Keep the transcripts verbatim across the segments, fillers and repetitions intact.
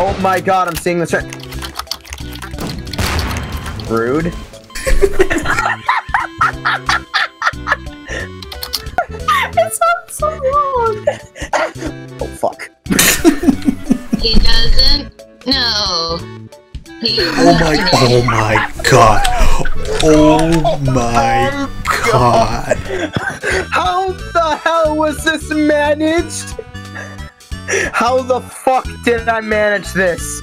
Oh my god, I'm seeing this right. Rude. It sounds so long. Oh fuck. He doesn't know. He oh my god. Oh my god. Oh my god. How the hell was this managed? How the fuck did I manage this?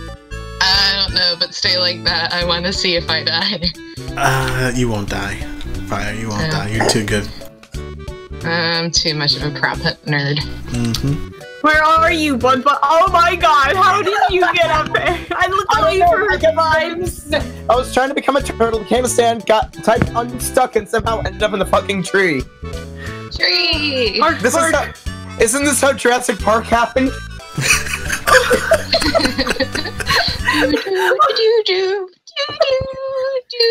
I don't know, but stay like that. I want to see if I die. Uh, you won't die. Fire, you won't die. You're too good. I'm too much of a prop nerd. Mm-hmm. Where are you, Bud Bud? Oh my god, how did you get up there? I looked away for her vibes. I was trying to become a turtle, became a sand, got typed unstuck, and somehow ended up in the fucking tree. Tree! Mark, this Mark. Is how Isn't this how Jurassic Park happened? do, do, do, do, do.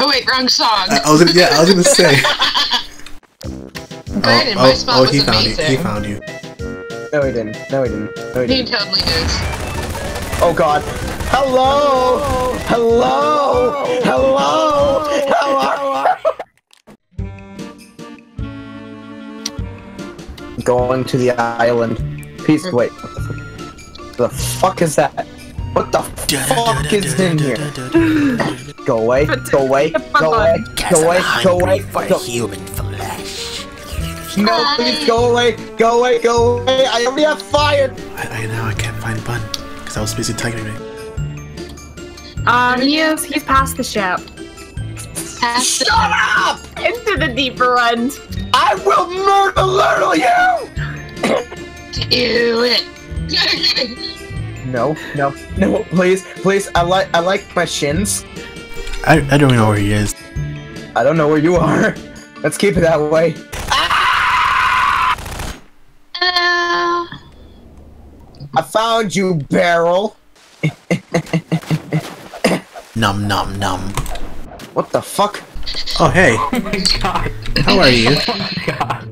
Oh wait, wrong song. Uh, I was gonna, yeah, I was gonna say. Brandon, oh, my oh, spot oh, was he amazing. Found you. He found you. No, he didn't. No, he didn't. No, he didn't. He totally did. Oh god. Hello. Hello. Hello. Hello. Hello. Hello. Going to the island. Peace. Wait. What the, the fuck is that? What the fuck is in here? Go away. Go away. Go away. Go away. Go away. For go. Human flesh. No, please go away. Go away. Go away. I already have fire. I, I know. I can't find Bun because I was busy typing it. Um, he is. He's past the ship. Shut up! Into the deeper end. I will murder lurtle you! Do it! No, no, no, please, please, I like I like my shins. I I don't know where he is. I don't know where you are. Let's keep it that way. Ah! Uh... I found you, barrel. Nom nom nom. What the fuck? Oh hey! Oh my god! How are you? Oh my god!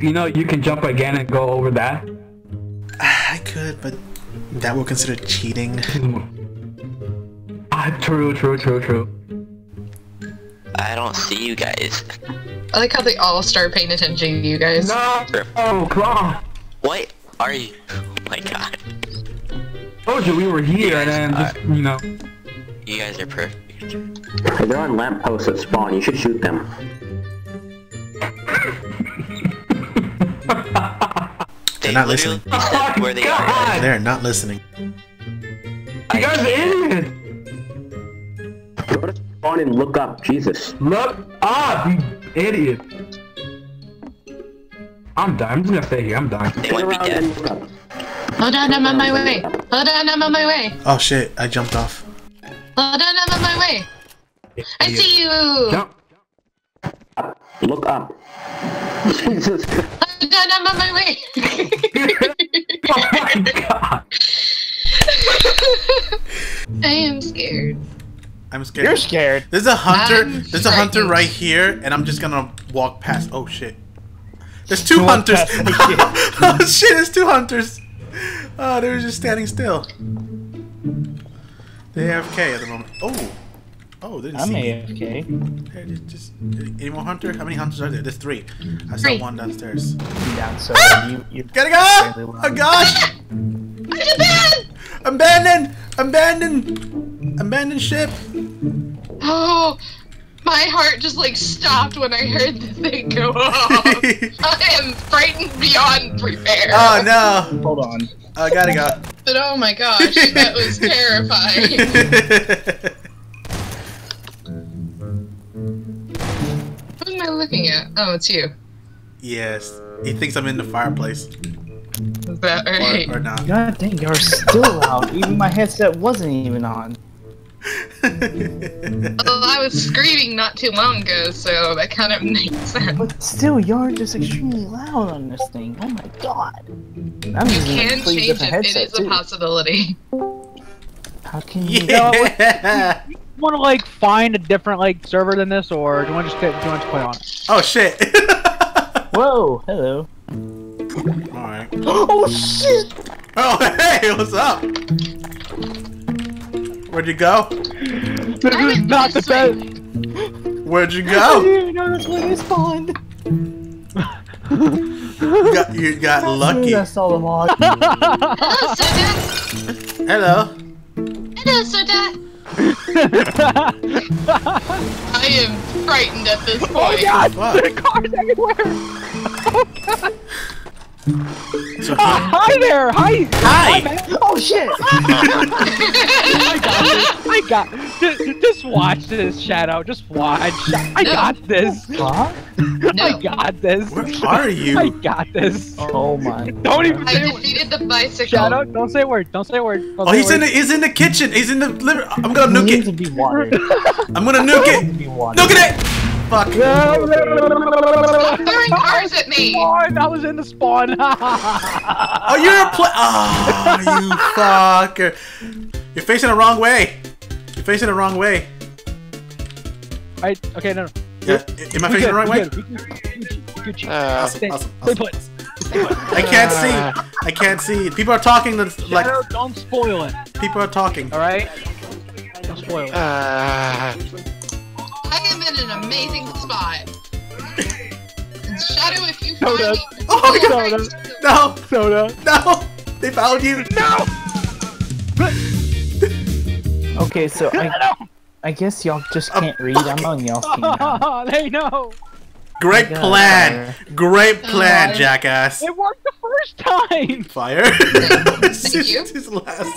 You know you can jump again and go over that. I could, but that will consider cheating. Ah, true, true, true, true. I don't see you guys. I like how they all start paying attention to you guys. No! Oh, come on! What are you? Oh my god! I told you we were here, and then just you know. You guys are perfect. If they're on lampposts that spawn, you should shoot them. They're not listening. Oh where they are. They're not listening. You guys are idiots! Go to spawn and look up, Jesus. Look up, you idiot! I'm dying. I'm just gonna stay here. I'm dying. They might be dead. Hold on, I'm on my way. Hold on, I'm on my way. Oh shit, I jumped off. Hold on, I'm on my way! I see you! Jump! Look up. Jesus! Hold on, I'm on my way! Oh my god! I am scared. I'm scared. You're scared! There's a hunter, I'm there's a hunter right here, and I'm just gonna walk past- oh shit. There's two walk hunters! Oh shit, there's two hunters! Oh, they were just standing still. They're A F K at the moment. Oh! Oh, they didn't I'm see A F K. Hey, just, just, any more hunter? How many hunters are there? There's three. I saw three. One downstairs. Down, so ah! you, you Gotta go! Oh gosh! I'm abandoned! Abandoned! Abandoned ship! Oh! My heart just like stopped when I heard the thing go off. I am frightened beyond repair. Oh no! Hold on. I uh, gotta go. But oh my gosh, that was terrifying. What am I looking at? Oh, it's you. Yes. He thinks I'm in the fireplace. Is that right? Or, or not. God dang, you're still out. Even my headset wasn't even on. Well, I was screaming not too long ago, so that kind of makes sense. But still, you're just extremely loud on this thing. Oh my god. I'm you can change it. It is too. a possibility. How can you? Yeah. You, know, you want to like find a different like server than this, or do you want to just do you want to play on it? Oh shit! Whoa! Hello. All right. Oh shit! Oh, hey, what's up? Where'd you go? This I is not the best. Where'd you go? I didn't even know that's where they spawned. You got, you got I lucky. I saw them all. Hello, Soda. Hello. Hello, Soda. I am frightened at this point. Oh god! What? There are cars everywhere! Oh god! So, oh, hi there! Hi! Hi! Hi man. Oh shit! I got this! I got this! Just watch this, Shadow. Just watch. I no. got this! Huh? No. I got this! Where are you? I got this! Oh my god. Don't even say I defeated the bicycle. Shadow, don't say a word. Don't say a word. Don't oh, he's in, the, he's in the kitchen! He's in the liver. I'm gonna nuke it! To be watered. I'm gonna nuke it! Nuke it! Fuck. Stop throwing cars at me! I was in the spawn! Oh, you're a pla- Oh, you fucker. You're facing the wrong way. You're facing the wrong way. I- Okay, no, no. Yeah, am I facing the right way? Awesome, awesome, awesome. I can't see. I can't see. People are talking. Like, don't spoil it. People are talking. All right. Don't spoil it. Uh, I am in an amazing spot. Shadow, if you find Soda. me. Oh my god. Soda. No. Soda. No. They found you. No. Okay, so I. I guess y'all just can't read. I'm on y'all team now. Oh, they know. Great plan. Great plan, jackass. It worked the first time. Fire. Thank you. His last.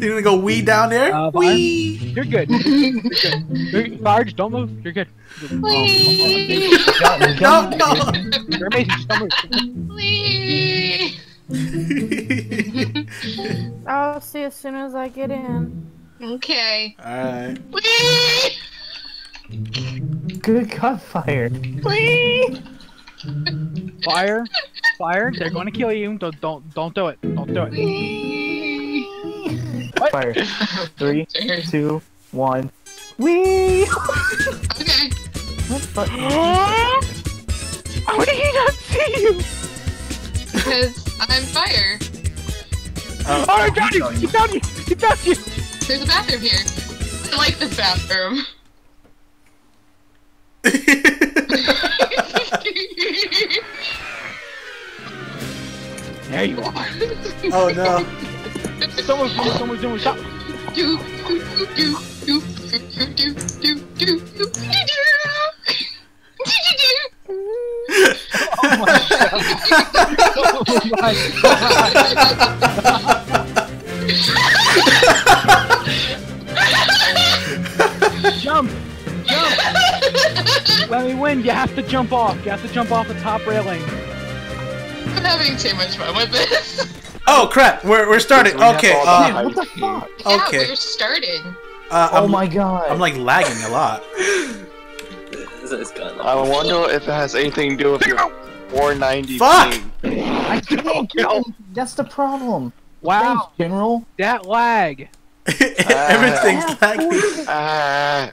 You're gonna go wee down there? Uh, wee. You're good. You're good. You're large. Don't move. You're good. Wee. No, no. You're amazing. Just don't move. Wee. I'll see as soon as I get in. Okay. Alright. Wee! Good God, fire. Wee! Fire. Fire. They're gonna kill you. Don't don't don't do it. Don't do it. Wee! What? Fire. Three, two, one. Wee! Okay. What the fuck? How did he not see you? Because I'm fire. Oh, oh I got you! He found you! He found you! There's a bathroom here. I like this bathroom. There you are. Oh no. Someone's doing someone's doing shot. Do do do do do do do do. Oh my god. Oh my god. Jump! Jump! Let me win, you have to jump off. You have to jump off the top railing. I'm having too much fun with this. Oh crap, we're, we're starting. We okay. Uh, man, what the fuck? Yeah, okay. We're starting. Uh, oh my god. I'm like lagging a lot. This is good. I wonder if it has anything to do with your four ninety. Fuck! Game. I don't know. That's the problem. Wow. Thanks, General. That lag. uh, Everything's lagging. Uh,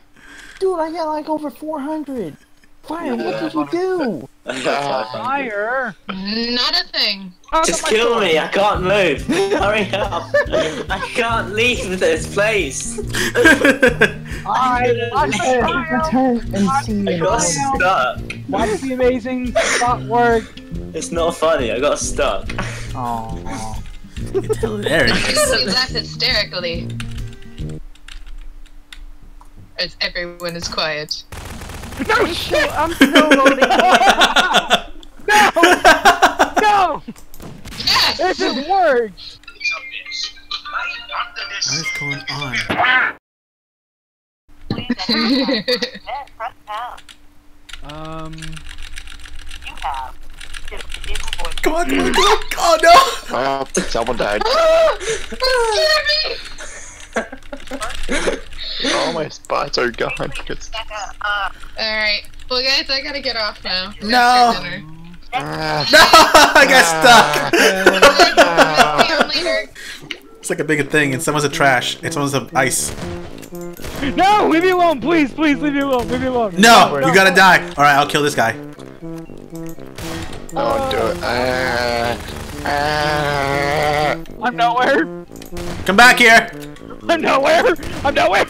Dude, I got like over four hundred. Fire, what did you do? Uh, Fire? Not a thing. Just kill me, I can't move. Hurry up. I can't leave this place. I return and see I got stuck. Why does the amazing spot work? It's not funny, I got stuck. Oh. It's hilarious. You laugh hysterically. As everyone is quiet. No shit! I'm slow loading. No! No! Yes! This is words! What is going on? um. You have. Come on! Come on! Come on! Oh no! Uh, someone died. All my spots are gone. Alright. Well guys, I gotta get off now. No! Uh, no! I got stuck! Uh, it's like a bigger thing, and someone's a trash, and someone's a ice. No! Leave me alone! Please, please, leave me alone! Leave me alone! No! no you no. gotta die! Alright, I'll kill this guy. Don't do it. Uh, I'm nowhere. Come back here. I'm nowhere. I'm nowhere.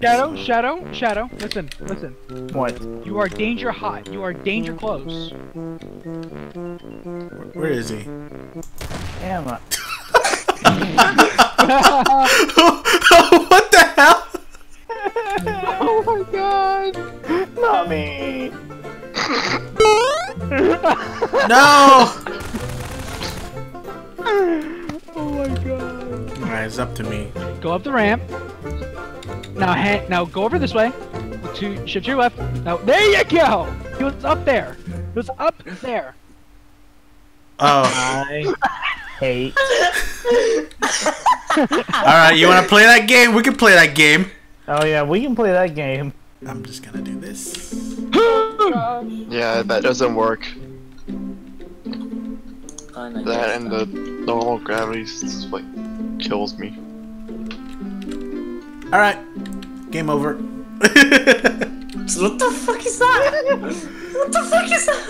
Shadow, Shadow, Shadow. Listen, listen. What? You are danger hot. You are danger close. Where is he? Damn it. What the hell? Oh my god. Mommy. No! Oh my god. Alright, it's up to me. Go up the ramp. Now hang, now go over this way. To shift to your left. Now there you go! He was up there. He was up there. Oh. I hate. Alright, you wanna play that game? We can play that game. Oh yeah, we can play that game. I'm just gonna do this. Yeah, that doesn't work. That and the normal gravity just, like, kills me. Alright. Game over. What the fuck is that? What the fuck is that?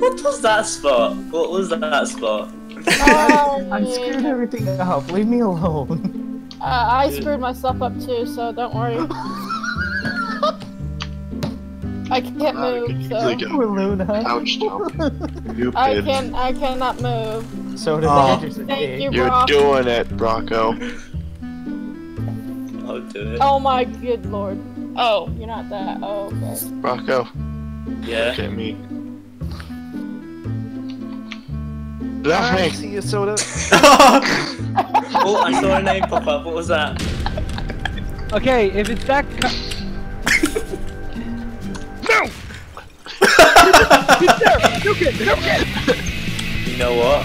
What was that spot? What was that spot? Oh, I'm screwing everything up. Leave me alone. Uh, I screwed myself up too, so don't worry. I can't uh, move, so... Poor Luna. Ouch, no. I can- I cannot move. So did oh. the Thank you, You're Brock. doing it, Brocco. I'll do it. Oh my good lord. Oh, you're not that. Oh, okay. Brocco. Yeah? Look at me. Laugh me! I see you, Soda. Oh, I saw a name pop up. What was that? Okay, if it's that... No! Get there! Nuke it! Nuke it! You know what?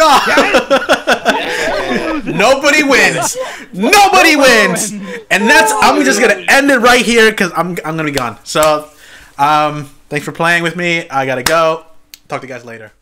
Oh. Nobody wins! Nobody wins! And that's I'm just gonna end it right here because I'm I'm gonna be gone. So um thanks for playing with me. I gotta go. Talk to you guys later.